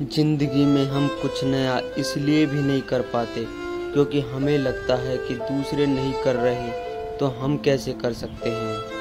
ज़िंदगी में हम कुछ नया इसलिए भी नहीं कर पाते क्योंकि हमें लगता है कि दूसरे नहीं कर रहे तो हम कैसे कर सकते हैं।